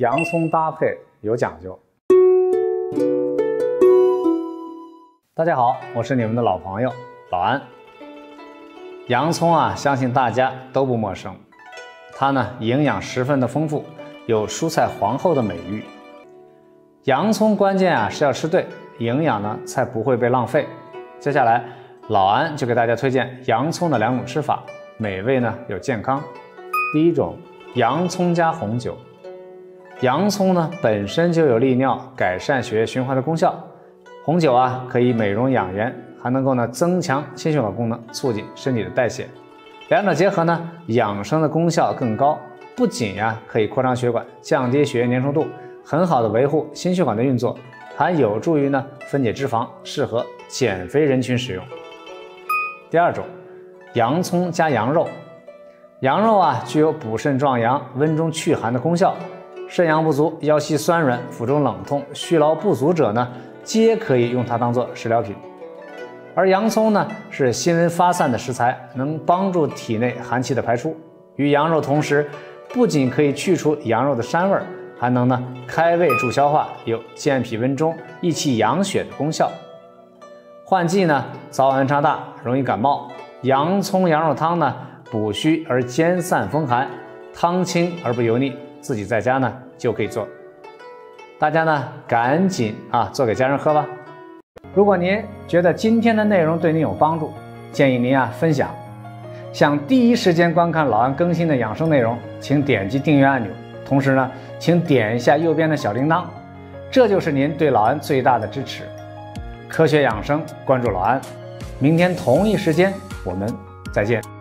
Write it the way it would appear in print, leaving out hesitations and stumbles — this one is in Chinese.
洋葱搭配有讲究。大家好，我是你们的老朋友老安。洋葱啊，相信大家都不陌生，它呢营养十分的丰富，有蔬菜皇后的美誉。洋葱关键啊是要吃对，营养呢才不会被浪费。接下来老安就给大家推荐洋葱的两种吃法，美味呢又健康。第一种，洋葱加红酒。洋葱呢本身就有利尿、改善血液循环的功效，红酒啊可以美容养颜，还能够呢增强心血管功能，促进身体的代谢。两者结合呢，养生的功效更高，不仅呀可以扩张血管、降低血液粘稠度，很好的维护心血管的运作，还有助于呢分解脂肪，适合减肥人群使用。第二种，洋葱加羊肉。羊肉啊具有补肾壮阳、温中祛寒的功效。肾阳不足、腰膝酸软、腹中冷痛、虚劳不足者呢，皆可以用它当做食疗品。而洋葱呢，是辛温发散的食材，能帮助体内寒气的排出。与羊肉同时，不仅可以去除羊肉的膻味，还能呢开胃助消化，有健脾温中、益气养血的功效。换季呢，早晚温差大，容易感冒。洋葱羊肉汤呢，补虚而兼散风寒，汤清而不油腻。自己在家呢就可以做，大家呢赶紧做给家人喝吧。如果您觉得今天的内容对您有帮助，建议您分享。想第一时间观看老安更新的养生内容，请点击订阅按钮，同时呢请点一下右边的小铃铛，这就是您对老安最大的支持。科学养生，关注老安，明天同一时间我们再见。